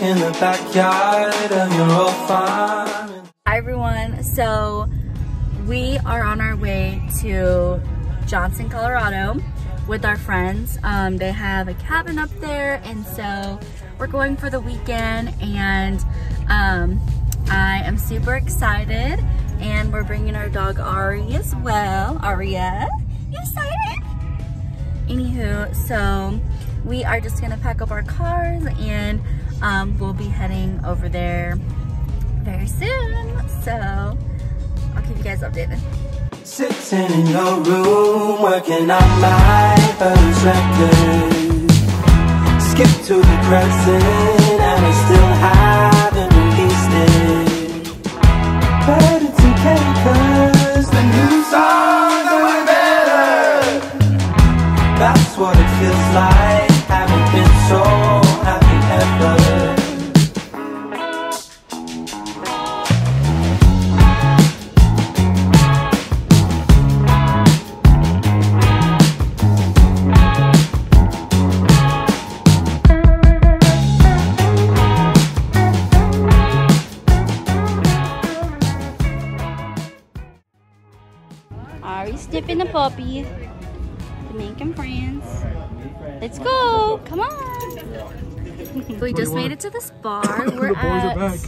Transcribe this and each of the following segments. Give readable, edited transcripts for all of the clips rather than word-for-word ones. in the backyard of your old farm. Hi everyone, so we are on our way to Johnson, Colorado with our friends. They have a cabin up there, and so we're going for the weekend, and I am super excited, and we're bringing our dog Ari as well. Aria, you excited? Anywho, so we are just gonna pack up our cars, and we'll be heading over there very soon. So I'll keep you guys updated. Sitting in your room, working on my first record. Skip to the present, and I still haven't released it. But it's okay, 'cause the new songs are better. That's what it feels like. Haven't been so happy ever. Dipping the puppy to make him friends. Let's go! Come on! We just made it to this bar. We're at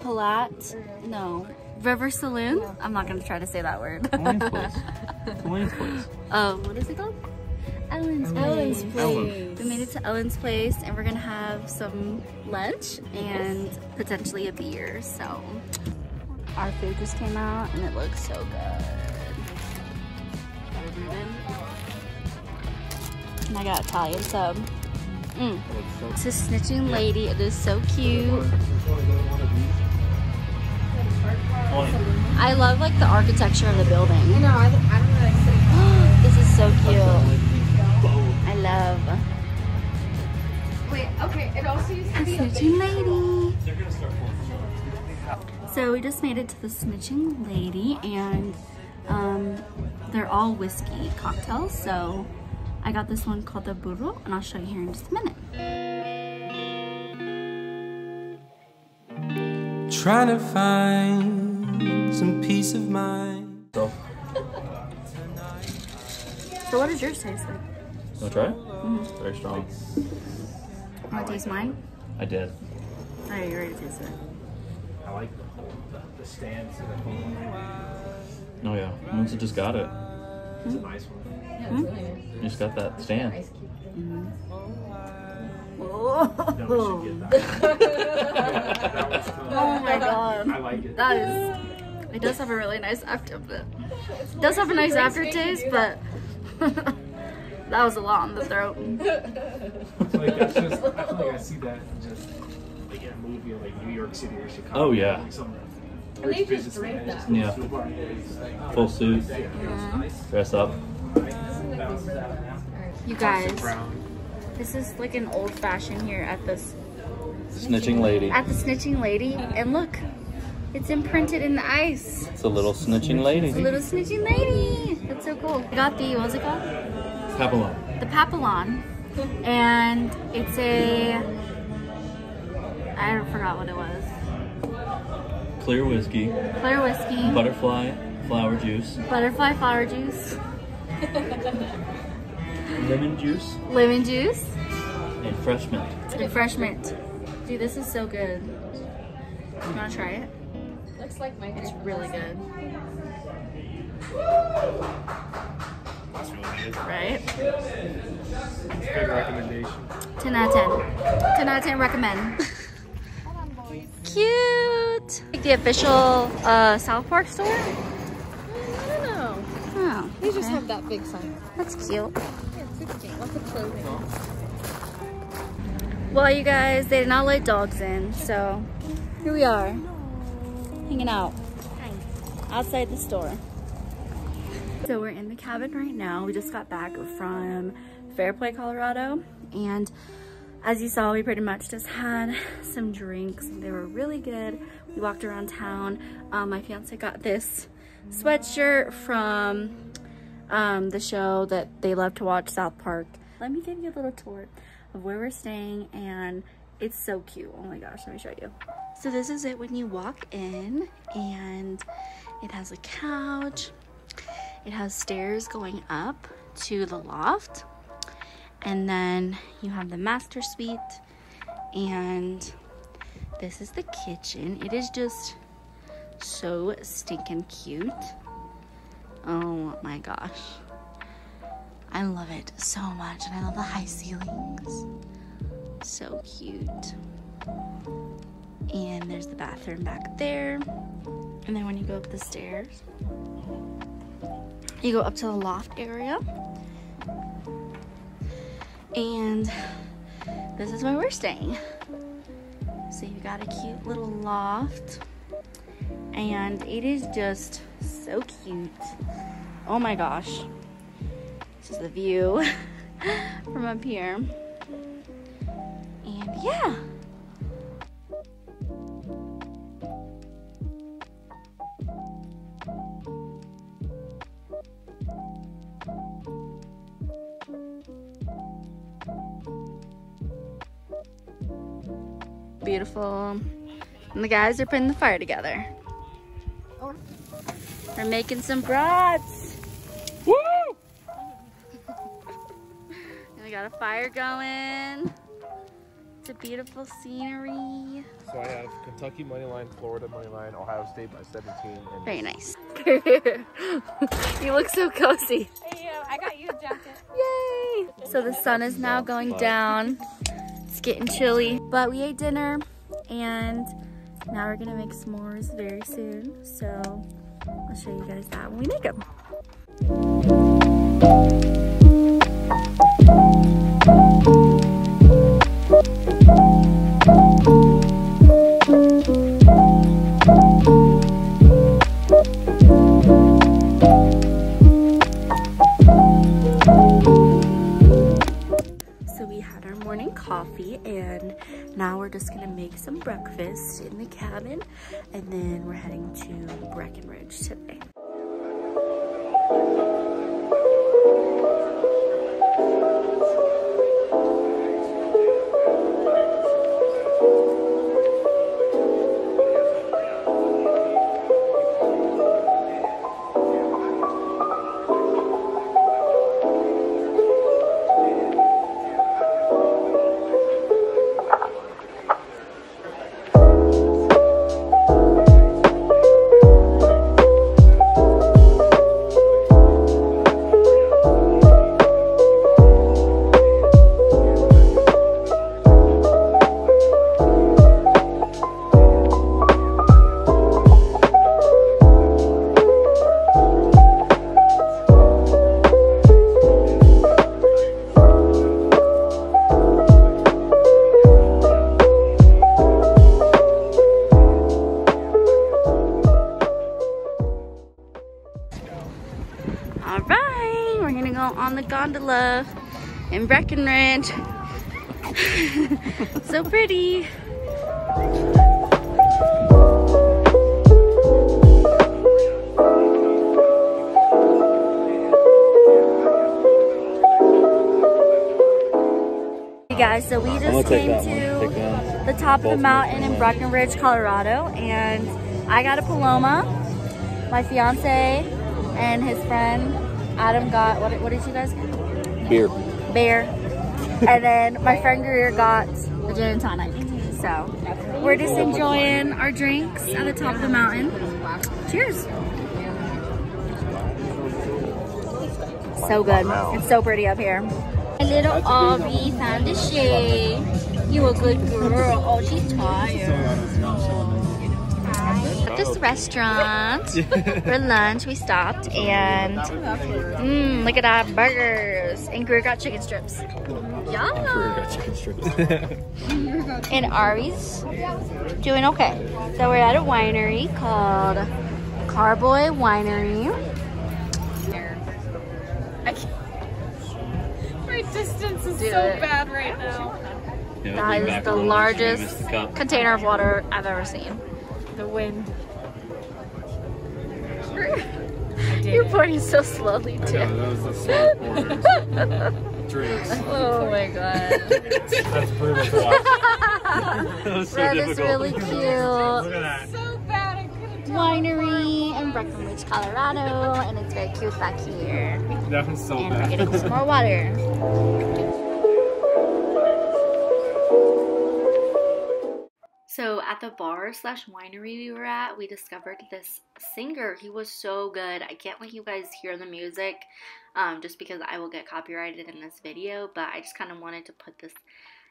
Palat. No, River Saloon. I'm not gonna try to say that word. Ellen's place. Ellen's place. Oh, what is it called? Ellen's place. We made it to Ellen's place, and we're gonna have some lunch and potentially a beer. So. Our food just came out and it looks so good. And I got Italian sub. It's a Snitching Lady. It is so cute. I love like the architecture of the building. This is so cute. I love. Wait, okay, it also used to be a Snitching Lady. So we just made it to the Snitching Lady, and they're all whiskey cocktails. So I got this one called the burro, and I'll show you here in just a minute. Trying to find some peace of mind. So what does yours taste like? You want to try it? Mm-hmm. Very strong. Want to taste mine? I did. All right, you ready to taste it? I like the whole, the stance of the whole. Oh yeah, once it just got it. It's a nice one. Yeah, it's really nice. You just got that stand. Oh my god. I like it. That is, it does have a really nice aftertaste. It does have a nice aftertaste, but that was a lot on the throat. It's like, that's just, I feel like I see that just like in a movie like New York City or Chicago. Oh yeah. Like some rich businessman just goes to a party. Yeah. Full suit. Yeah. Dress up. You guys, this is like an old fashioned here at this Snitching Lady. At the Snitching Lady, and look, it's imprinted in the ice. It's a little Snitching Lady. It's a little Snitching Lady. That's so cool. I got the, what was it called? Papillon. The Papillon, and it's a. I forgot what it was. Clear whiskey. Clear whiskey. Butterfly flower juice. Butterfly flower juice. Lemon juice. Lemon juice. And fresh mint. And fresh mint. Dude, this is so good. You wanna try it? Looks like my hair. It's really good. That's really good. Right? That's a good recommendation. 10 out of 10. 10 out of 10 recommend. Cute! The official South Park store? I don't know. Oh, we just have that big sign. That's cute. Yeah, it's 16. Lots of clothing. Well, you guys, they did not let dogs in, so here we are. Hanging out. Outside the store. So we're in the cabin right now. We just got back from Fairplay, Colorado, and as you saw, we pretty much just had some drinks. They were really good. We walked around town. My fiance got this sweatshirt from the show that they love to watch, South Park. Let me give you a little tour. of where we're staying, and it's so cute. Oh my gosh, let me show you. So this is it when you walk in, and it has a couch. It has stairs going up to the loft, and then you have the master suite, and this is the kitchen. It is just so stinking cute. Oh my gosh, I love it so much, and I love the high ceilings. So cute. And there's the bathroom back there, and then when you go up the stairs, you go up to the loft area, and this is where we're staying. So you've got a cute little loft, and it is just so cute. Oh my gosh, this is the view from up here. And yeah, beautiful. And the guys are putting the fire together. We're making some brats. Woo! And we got a fire going. It's a beautiful scenery. So I have Kentucky Moneyline, Florida Moneyline, Ohio State by 17. And very nice. You look so cozy. Hey, I got you a jacket. Yay! So the sun is now going down. It's getting chilly, but we ate dinner, and now we're gonna make s'mores very soon. So I'll show you guys that when we make them. So we had our morning coffee, and now we're just gonna make some breakfast in the cabin, and then we're heading to Breckenridge today. Gondola in Breckenridge. So pretty. Hey guys, so we just came to the top of the mountain in Breckenridge, Colorado, and I got a Paloma. My fiance and his friend Adam got, what did you guys get? Beer. And then my friend Greer got the gin and tonic. So we're just enjoying our drinks at the top of the mountain. Cheers. So good. It's so pretty up here. My little Aubrey found a shade. You a good girl. Oh, she's tired. At this restaurant for lunch we stopped, and look at that, burgers, and Greer got chicken strips. Yum! And Ari's doing okay. So we're at a winery called Carboy Winery. My distance is so bad right now. That is the largest container of water I've ever seen. The wind. You're pouring so slowly too. I know, that was the slow drinks. Oh my god. That's brutal to watch. That was so difficult. Is really cute. Look at that. So bad. I couldn't tell. Winery in Breckenridge, Colorado, and it's very cute back here. That was so bad. And we're getting some more water. So at the bar slash winery we were at, we discovered this singer. He was so good. I can't let you guys hear the music just because I will get copyrighted in this video. But I just kind of wanted to put this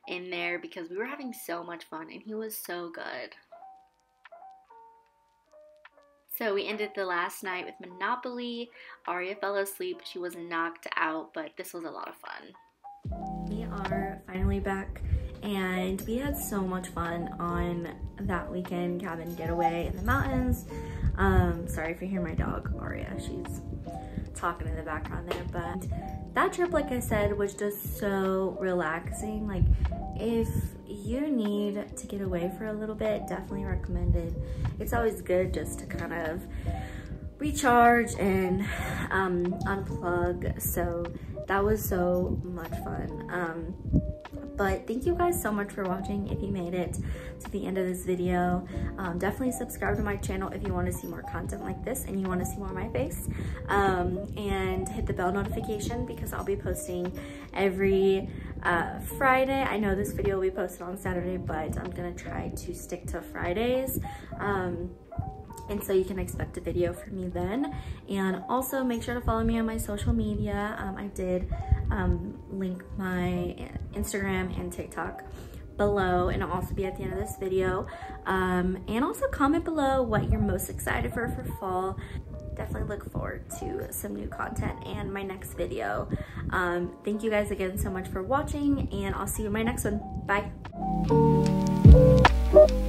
in there because we were having so much fun and he was so good. So we ended the last night with Monopoly. Aria fell asleep. She was knocked out, but this was a lot of fun. We are finally back. And we had so much fun on that weekend cabin getaway in the mountains. Sorry if you hear my dog, Aria. She's talking in the background there. But that trip, like I said, was just so relaxing. Like, if you need to get away for a little bit, definitely recommend it. It's always good just to kind of recharge and unplug. So that was so much fun. But thank you guys so much for watching. If you made it to the end of this video, definitely subscribe to my channel if you want to see more content like this and you want to see more of my face. And hit the bell notification because I'll be posting every Friday. I know this video will be posted on Saturday, but I'm going to try to stick to Fridays. And so you can expect a video from me then. And also make sure to follow me on my social media. I did link my Instagram and TikTok below, and I'll also be at the end of this video. And also comment below what you're most excited for fall. Definitely look forward to some new content and my next video. Thank you guys again so much for watching, and I'll see you in my next one. Bye.